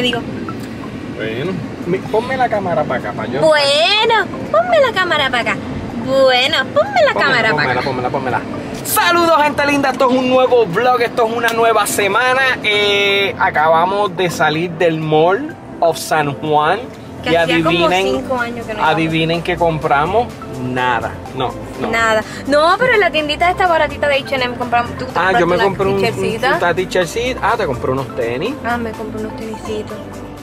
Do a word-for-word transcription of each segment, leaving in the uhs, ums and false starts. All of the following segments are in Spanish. le digo. Bueno, ponme la cámara para acá, para yo. Bueno, ponme la cámara para acá. Bueno, ponme la pónmela, cámara pónmela, para pónmela, acá. Pónmela, pónmela. Saludos, gente linda. Esto es un nuevo vlog, esto es una nueva semana. Eh, acabamos de salir del Mall of San Juan. Que y adivinen, como cinco años que no adivinen que compramos nada. No, no. Nada. No, pero en la tiendita esta baratita de hache eme compramos. Tú, ah, yo me compré un, un t-shirt. Ah, te compré unos tenis. Ah, me compré unos tenisitos.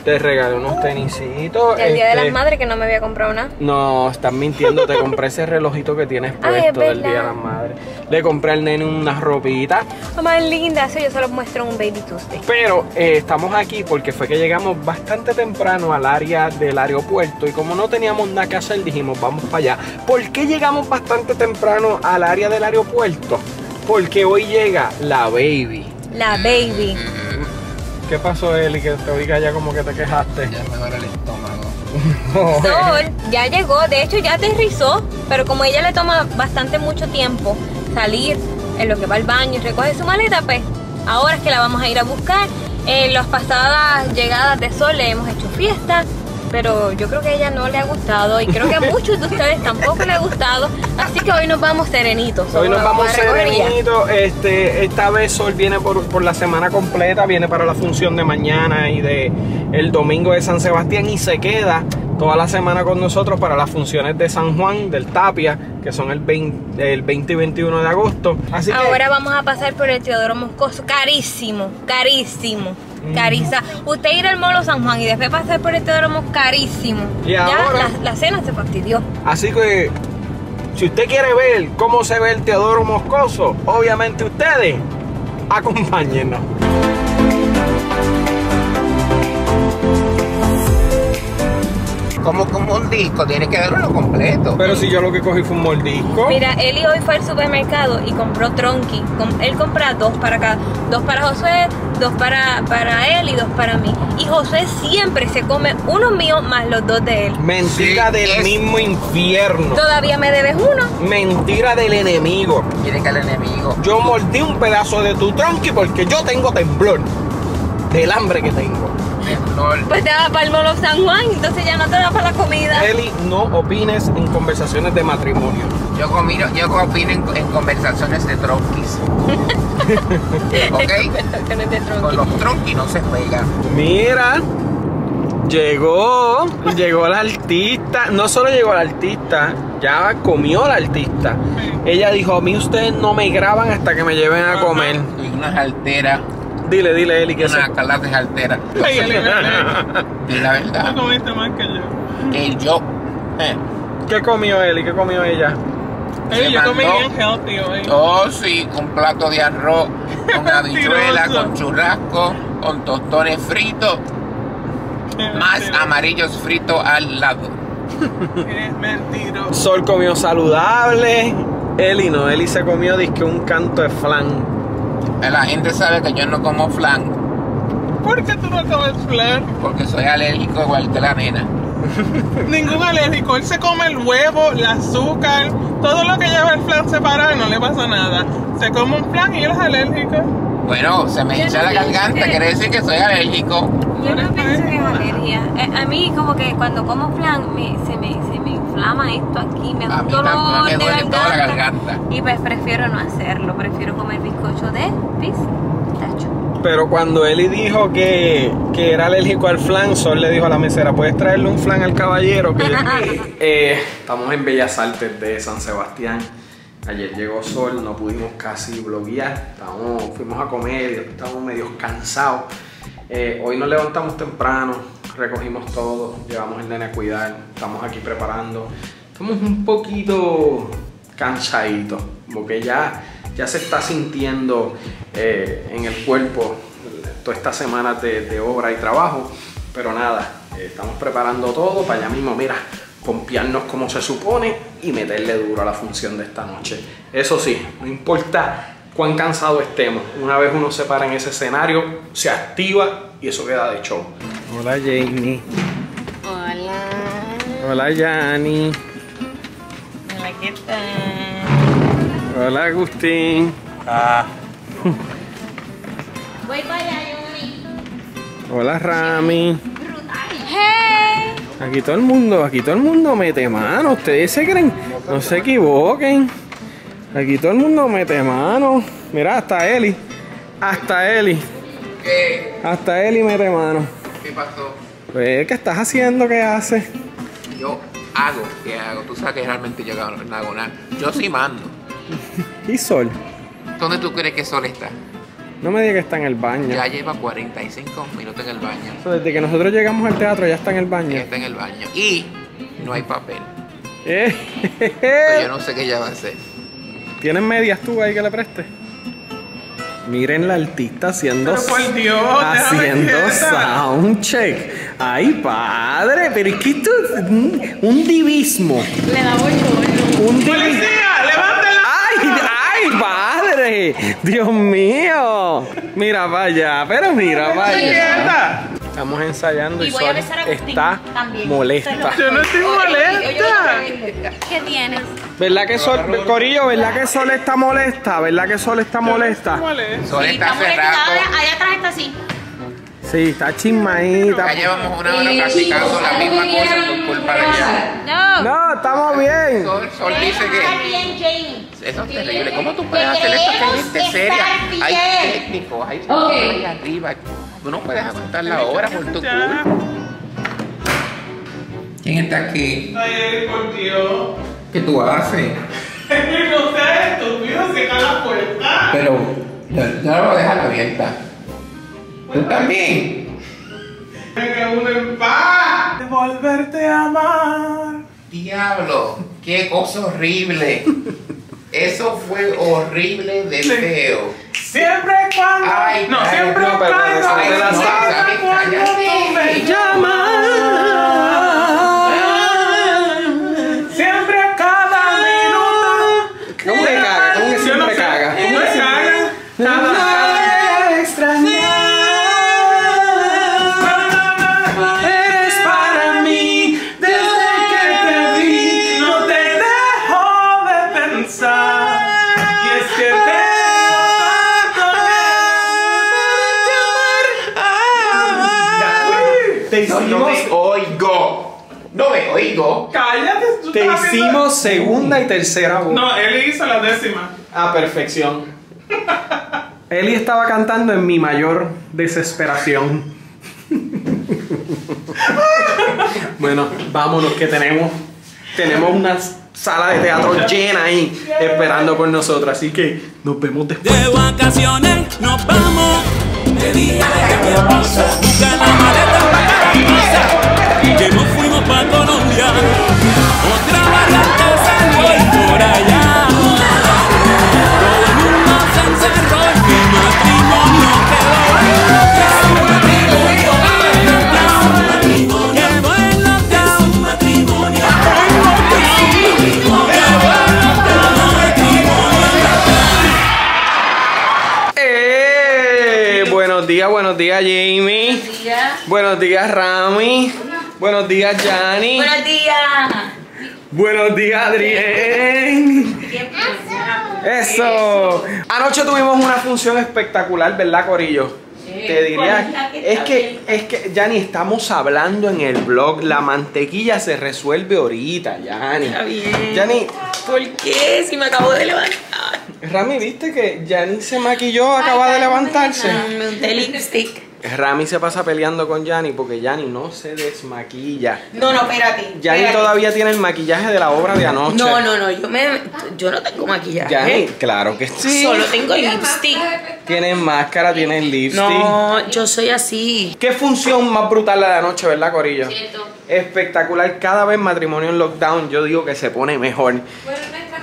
Te regalé unos tenisitos. Y el este... día de las madres que no me había comprado nada. No, estás mintiendo. Te compré ese relojito que tienes puesto del día de las madres. Le compré al nene unas ropitas. Oh, más linda, eso yo se los muestro en un Baby Tuesday. Pero eh, estamos aquí porque fue que llegamos bastante temprano al área del aeropuerto. Y como no teníamos nada que hacer, dijimos vamos para allá. ¿Por qué llegamos bastante temprano al área del aeropuerto? Porque hoy llega la Baby. La Baby. ¿Qué pasó, Eli? Que te oiga ya como que te quejaste. Ya me duele el estómago. Sol ya llegó, de hecho ya aterrizó, pero como ella le toma bastante mucho tiempo salir, en lo que va al baño y recoge su maleta, pues ahora es que la vamos a ir a buscar. En las pasadas llegadas de Sol le hemos hecho fiesta, pero yo creo que a ella no le ha gustado y creo que a muchos de ustedes tampoco le ha gustado, así que hoy nos vamos serenitos. Hoy nos vamos serenitos, este, esta vez Sol viene por, por la semana completa, viene para la función de mañana y de el domingo de San Sebastián y se queda toda la semana con nosotros para las funciones de San Juan, del Tapia, que son el veinte y veintiuno de agosto. Así que ahora vamos a pasar por el Teodoro Moscoso, carísimo, carísimo. Cariza, usted ir al Molo San Juan y después pasar por este dromo carísimo. Y ya ahora, la, la cena se fastidió. Así que, si usted quiere ver cómo se ve el Teodoro Moscoso, obviamente ustedes, acompáñennos. Como, como un disco, tiene que verlo completo. Pero si yo lo que cogí fue un mordisco. Mira, Eli hoy fue al supermercado y compró tronqui. Él compra dos para cada, dos para Josué, dos para, para él y dos para mí. Y Josué siempre se come uno mío más los dos de él. Mentira sí, del es... mismo infierno. Todavía me debes uno. Mentira del enemigo. Quiere que el enemigo. Yo mordí un pedazo de tu tronqui porque yo tengo temblor del hambre que tengo. Pues te va para el Mall of San Juan, entonces ya no te da para la comida. Eli, no opines en conversaciones de matrimonio. Yo, comino, yo opino en, en conversaciones de tronquis. Ok. Conversaciones de tronquis. Con los tronquis no se juega. Mira, llegó, llegó la artista. No solo llegó la artista, ya comió la artista. Ella dijo, a mí ustedes no me graban hasta que me lleven a comer. Y unas alteras. Dile, dile, Eli, que es una calata de altera. Dile la verdad. Tú comiste más que yo. Que yo. Eh. ¿Qué comió Eli? ¿Qué comió ella? Eli, yo comí bien healthy hoy. Oh, sí, un plato de arroz, con habichuela, con churrasco, con tostones fritos, más amarillos fritos al lado. Es mentiroso. Sol comió saludable. Eli no, Eli se comió disque un canto de flan. La gente sabe que yo no como flan. ¿Por qué tú no comes flan? Porque soy alérgico igual que la nena. Ningún alérgico, él se come el huevo, el azúcar, todo lo que lleva el flan separado y no le pasa nada. Se come un flan y él es alérgico. Bueno, se me hincha la garganta, que... quiere decir que soy alérgico. Yo no pienso que es alergia. A mí como que cuando como flan me, se, me, se me inflama esto aquí, me da un dolor me de garganta, toda la garganta. Y pues prefiero no hacerlo, prefiero comer bizcocho de pistacho. Pero cuando Eli dijo que, que era alérgico al flan, Sol le dijo a la mesera, ¿puedes traerle un flan al caballero? Que eh, estamos en Bellas Artes de San Sebastián. Ayer llegó Sol, no pudimos casi bloguear, estamos, fuimos a comer, estábamos medio cansados. Eh, hoy nos levantamos temprano, recogimos todo, llevamos el nene a cuidar, estamos aquí preparando. Estamos un poquito cansaditos, porque ya, ya se está sintiendo eh, en el cuerpo toda esta semana de, de obra y trabajo. Pero nada, eh, estamos preparando todo para allá mismo, mira, pompearnos como se supone y meterle duro a la función de esta noche. Eso sí, no importa cuán cansado estemos, una vez uno se para en ese escenario, se activa y eso queda de show. Hola, Jamie. Hola. Hola, Yani. Hola, ¿qué tal? Hola, Agustín. Ah. Voy para allá, Yumi. Hola, Rami. Hey. Aquí todo el mundo, aquí todo el mundo mete mano. Ustedes se creen, no se equivoquen. Aquí todo el mundo mete mano. Mira, hasta Eli. Hasta Eli. ¿Qué? Hasta Eli mete mano. ¿Qué pasó? Pues, ¿qué estás haciendo? ¿Qué haces? Yo hago, ¿qué hago? Tú sabes que realmente yo hago nada. Yo sí mando. ¿Y Sol? ¿Dónde tú crees que Sol está? No me digas que está en el baño. Ya lleva cuarenta y cinco minutos en el baño. O sea, desde que nosotros llegamos al teatro ya está en el baño. Ya está en el baño. Y no hay papel. Eh. Pero yo no sé qué ella va a hacer. ¿Tienes medias tú ahí que le prestes? Miren la artista haciendo... Pero por Dios, haciendo soundcheck. Ay, padre, pero es que esto es un, un divismo. Le da mucho. Un divismo. Dios mío, mira para allá, pero mira para allá. Estamos ensayando y, y Sol está también molesta. Yo no estoy molesta. ¿Qué tienes? ¿Verdad que Sol, Corillo, verdad que Sol está molesta? ¿Verdad que Sol está molesta? Sol está cerrada. Allá atrás está así. Sí, está chismadita. Ya llevamos una hora practicando la misma cosa por culpa de allá. No, estamos bien. Sol, Sol dice que... Eso es terrible. ¿Cómo tú puedes hacer esto? Es seria. Hay técnicos, hay okay. arriba. Tú no puedes aguantar la hora por tu culpa. ¿Quién está aquí? Ay, por Dios. ¿Qué tú haces? Es que no sé, estúpido, cierra la puerta. Pero yo no lo voy a dejar abierta. ¿Tú también? Deja uno en paz. De volverte a amar. Diablo, qué cosa horrible. Eso fue horrible de feo. Siempre cuando... Ay, no, siempre no, cuando... Ay, no, no, sabes, cállate. Tú me llamas. Siempre cada minuto. ¿Cómo te cagas? ¿Cómo que siempre cagas? ¿Cómo te cagas? Cada vez extrañar. Eres para mí. Desde que te vi, no te dejo de pensar. No, no me oigo. No me oigo. Cállate. Tú te hicimos segunda y tercera voz. No, Eli hizo la décima. A perfección. Eli estaba cantando en mi mayor desesperación. Bueno, vámonos que tenemos tenemos una sala de teatro llena ahí esperando por nosotros. Así que nos vemos después. De vacaciones nos vamos. Te dije que me aviso. Busca la maleta para casa. Que nos fuimos para Colombia. Otra barranca salió y por allá. Todo el mundo se encerró y mi matrimonio quedó. Quedó en lockdown. Su matrimonio. Buenos días, Jamie. Buenos días. Buenos días, Rami. Hola. Buenos días, Jani. Buenos días. Buenos días, Adrián. Eso. Eso. Anoche tuvimos una función espectacular, ¿verdad, Corillo? Sí. Te diría. Que es, que, es que, Jani, estamos hablando en el blog. La mantequilla se resuelve ahorita, Jani. Está bien. Jani. ¿Por qué? Si me acabo de levantar. Rami, ¿viste que Jani se maquilló, acaba Ay, de levantarse? No, me unté lipstick. Rami se pasa peleando con Jani porque Jani no se desmaquilla. No, no, espérate. Jani todavía tiene el maquillaje de la obra de anoche. No, no, no, yo, me, yo no tengo maquillaje. Jani, claro que sí. Solo tengo lipstick. Tienes máscara, tienes lipstick. No, yo soy así. Qué función más brutal la de anoche, ¿verdad, Corillo? Cierto. Espectacular. Cada vez Matrimonio en Lockdown, yo digo que se pone mejor.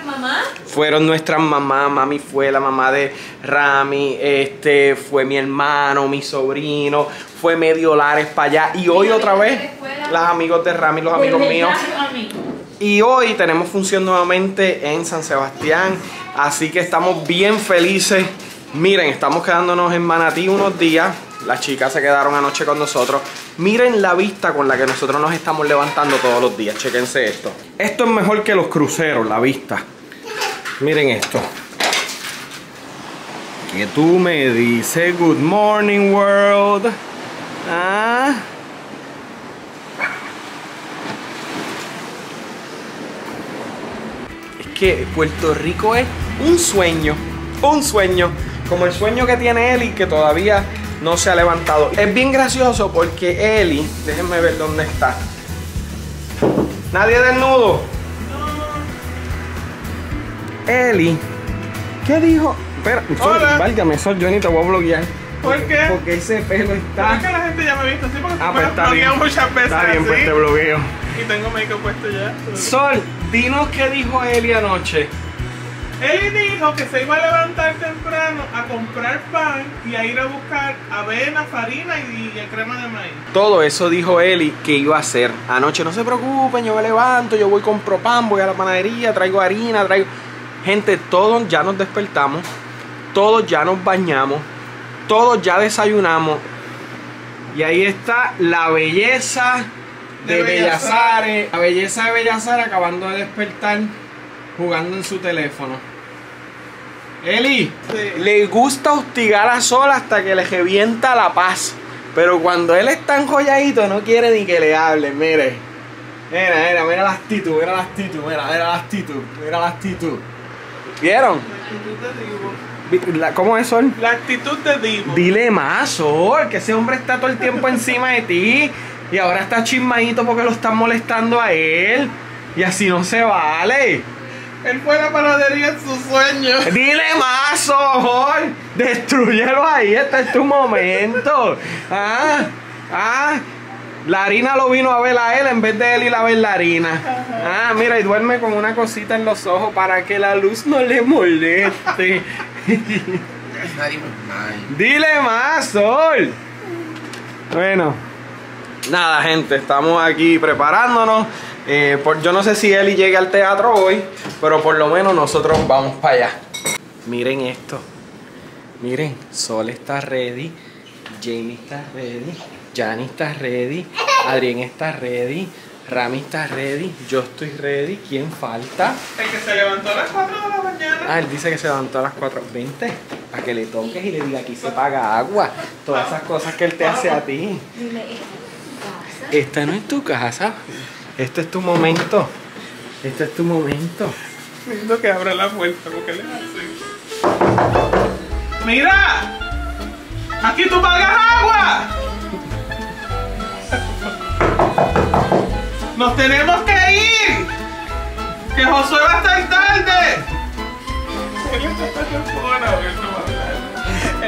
¿Mamá? Fueron nuestras mamás, mami fue la mamá de Rami, este fue mi hermano, mi sobrino, fue medio Lares para allá y hoy otra vez los amigos de Rami, los amigos míos. Y hoy tenemos función nuevamente en San Sebastián, así que estamos bien felices. Miren, estamos quedándonos en Manatí unos días. Las chicas se quedaron anoche con nosotros. Miren la vista con la que nosotros nos estamos levantando todos los días. Chéquense esto. Esto es mejor que los cruceros, la vista. Miren esto. Que tú me dices, good morning world. Ah. Es que Puerto Rico es un sueño, un sueño, como el sueño que tiene Eli, que todavía no se ha levantado. Es bien gracioso porque Eli, déjenme ver dónde está. Nadie desnudo. No. Eli, ¿qué dijo? Espera, Sol, válgame, Sol, yo ni te voy a bloquear. ¿Por qué? Porque ese pelo está... Es que la gente ya me ha visto así porque ah, me pues bloqueado muchas veces. Está bien, así. Pues te bloqueo. Y tengo make-up puesto ya. Pero... Sol, dinos qué dijo Eli anoche. Eli dijo que se iba a levantar temprano a comprar pan y a ir a buscar avena, farina y, y crema de maíz. Todo eso dijo Eli que iba a hacer. Anoche, no se preocupen, yo me levanto, yo voy, compro pan, voy a la panadería, traigo harina, traigo... Gente, todos ya nos despertamos, todos ya nos bañamos, todos ya desayunamos. Y ahí está la belleza de, de Bellas Artes. La belleza de Bellas Artes acabando de despertar, jugando en su teléfono. Eli, sí, le gusta hostigar a Sol hasta que le revienta la paz. Pero cuando él está enjolladito no quiere ni que le hable, mire. Mira, mira, mira la actitud, mira la actitud, mira, mira la actitud, mira la actitud. ¿Vieron? La actitud de Divo. ¿Cómo es, Sol? La actitud de Divo. Dile más, Sol, que ese hombre está todo el tiempo encima de ti. Y ahora está chismadito porque lo están molestando a él. Y así no se vale. Él fue a la panadería en su sueño. Dile más, Sol. Destrúyelo ahí, este es tu momento. Ah, ah. La harina lo vino a ver a él en vez de él ir a ver la harina. Ajá. Ah, mira, y duerme con una cosita en los ojos para que la luz no le moleste. Dile más, Sol. Bueno, nada, gente, estamos aquí preparándonos. Eh, por, yo no sé si Eli llegue al teatro hoy, pero por lo menos nosotros vamos para allá. Miren esto. Miren, Sol está ready. Jamie está ready. Yanni está ready. Adrián está ready. Rami está ready. Yo estoy ready. ¿Quién falta? El que se levantó a las cuatro de la mañana. Ah, él dice que se levantó a las cuatro veinte. Para que le toques y le diga aquí se paga agua. Todas esas cosas que él te hace a ti. Esta no es tu casa. Este es tu momento. Este es tu momento. Siento que abra la puerta porque le hace. ¡Mira! ¡Aquí tú pagas agua! ¡Nos tenemos que ir! ¡Que Josué va a estar tarde!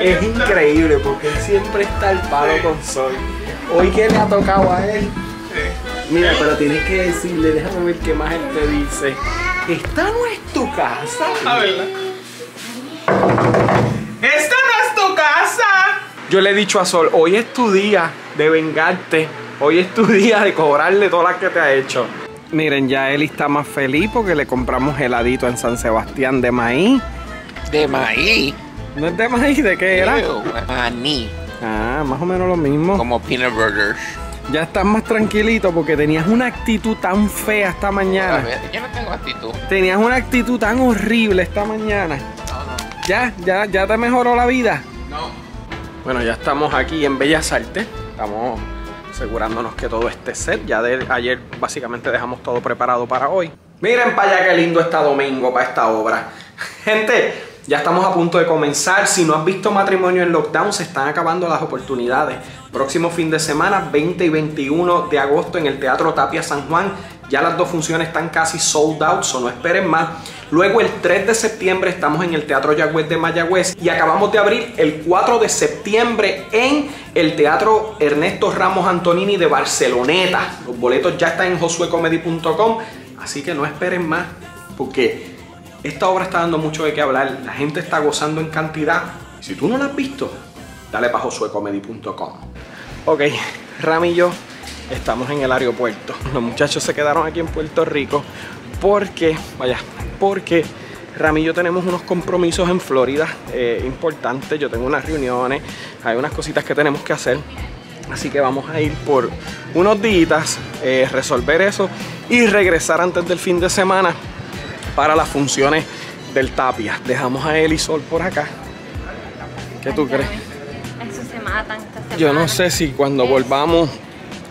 Es increíble porque él siempre está al palo, sí, con Sol. Hoy que le ha tocado a él. Sí. Mira, pero tienes que decirle, déjame ver qué más él te dice. Esta no es tu casa. A verla. ¡Esta no es tu casa! Yo le he dicho a Sol, hoy es tu día de vengarte. Hoy es tu día de cobrarle todas las que te ha hecho. Miren, ya Eli está más feliz porque le compramos heladito en San Sebastián de maíz. ¿De maíz? ¿No es de maíz? ¿De qué era? Maní. Ah, más o menos lo mismo. Como peanut burgers. Ya estás más tranquilito porque tenías una actitud tan fea esta mañana. Yo no tengo actitud. Tenías una actitud tan horrible esta mañana. No, no. ¿Ya? ¿Ya, ya te mejoró la vida? No. Bueno, ya estamos aquí en Bellas Artes. Estamos... asegurándonos que todo esté set. Ya de ayer básicamente dejamos todo preparado para hoy. Miren para allá qué lindo está domingo para esta obra. Gente, ya estamos a punto de comenzar. Si no has visto Matrimonio en Lockdown, se están acabando las oportunidades. Próximo fin de semana, veinte y veintiuno de agosto, en el Teatro Tapia San Juan. Ya las dos funciones están casi sold out, so no esperen más. Luego el tres de septiembre estamos en el Teatro Yagüez de Mayagüez y acabamos de abrir el cuatro de septiembre en el Teatro Ernesto Ramos Antonini de Barceloneta. Los boletos ya están en josue comedy punto com, así que no esperen más porque esta obra está dando mucho de qué hablar. La gente está gozando en cantidad. Si tú no la has visto, dale para josuecomedy punto com. Ok, Rami y yo estamos en el aeropuerto. Los muchachos se quedaron aquí en Puerto Rico porque, vaya, porque Rami y yo tenemos unos compromisos en Florida eh, importantes. Yo tengo unas reuniones, hay unas cositas que tenemos que hacer. Así que vamos a ir por unos días, eh, resolver eso y regresar antes del fin de semana para las funciones del Tapia. Dejamos a Eli Sol por acá. ¿Qué tú crees? Eso se matan, se Yo no sé si cuando volvamos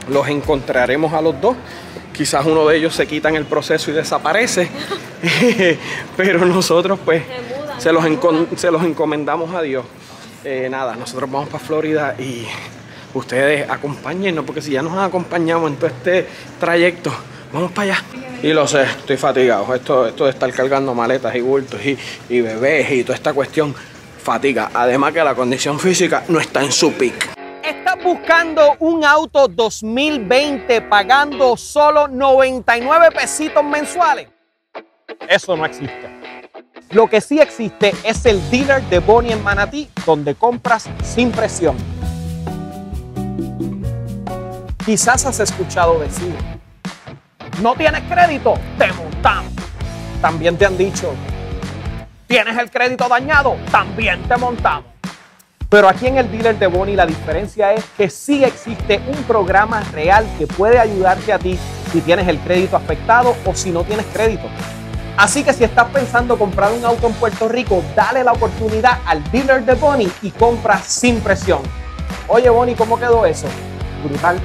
los encontraremos a los dos. Quizás uno de ellos se quita en el proceso y desaparece. Pero nosotros pues se los, se los encomendamos a Dios. Eh, nada, nosotros vamos para Florida y ustedes acompáñennos, porque si ya nos acompañamos en todo este trayecto, vamos para allá. Y lo sé, estoy fatigado. Esto, esto de estar cargando maletas y bultos y, y bebés y toda esta cuestión fatiga. Además que la condición física no está en su pick. ¿Estás buscando un auto dos mil veinte pagando solo noventa y nueve pesitos mensuales? Eso no existe. Lo que sí existe es el Dealer de Bonnie en Manatí, donde compras sin presión. Quizás has escuchado decir, no tienes crédito, te montamos. También te han dicho, tienes el crédito dañado, también te montamos. Pero aquí en el Dealer de Bonnie la diferencia es que sí existe un programa real que puede ayudarte a ti si tienes el crédito afectado o si no tienes crédito. Así que si estás pensando comprar un auto en Puerto Rico, dale la oportunidad al Dealer de Bonnie y compra sin presión. Oye, Bonnie, ¿cómo quedó eso? Brutal.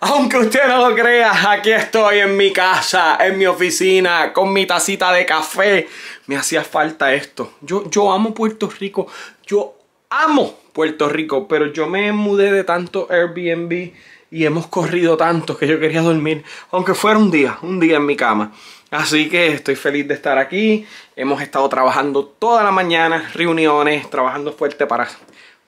Aunque usted no lo crea, aquí estoy en mi casa, en mi oficina, con mi tacita de café. Me hacía falta esto. Yo, yo amo Puerto Rico. Yo amo Puerto Rico, pero yo me mudé de tanto Airbnb y hemos corrido tanto que yo quería dormir, aunque fuera un día, un día en mi cama. Así que estoy feliz de estar aquí. Hemos estado trabajando toda la mañana, reuniones, trabajando fuerte para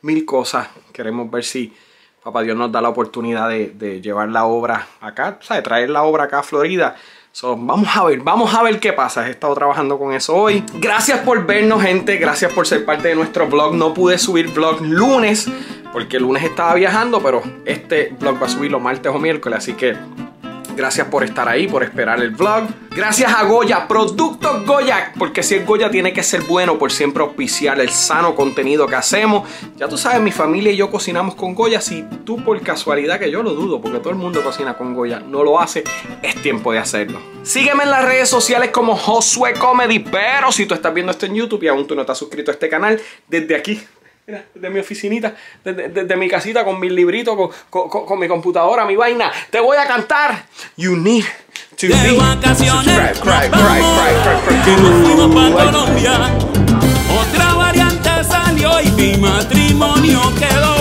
mil cosas. Queremos ver si Papá Dios nos da la oportunidad de, de llevar la obra acá, o sea, de traer la obra acá a Florida. So, vamos a ver, vamos a ver qué pasa. He estado trabajando con eso hoy. Gracias por vernos, gente. Gracias por ser parte de nuestro vlog. No pude subir vlog lunes, porque el lunes estaba viajando, pero este vlog va a subirlo martes o miércoles, así que gracias por estar ahí, por esperar el vlog. Gracias a Goya, Productos Goya, porque si es Goya tiene que ser bueno, por siempre auspiciar el sano contenido que hacemos. Ya tú sabes, mi familia y yo cocinamos con Goya. Si tú por casualidad, que yo lo dudo, porque todo el mundo cocina con Goya, no lo hace, es tiempo de hacerlo. Sígueme en las redes sociales como Josué Comedy, pero si tú estás viendo esto en YouTube y aún tú no estás suscrito a este canal, desde aquí, de mi oficinita, desde de, de mi casita, con mis libritos, con, con, con, con mi computadora, mi vaina, te voy a cantar You Need To Be Subscribe, cry, cry, cry, cry, nos fuimos para Colombia. Otra variante salió y mi matrimonio quedó.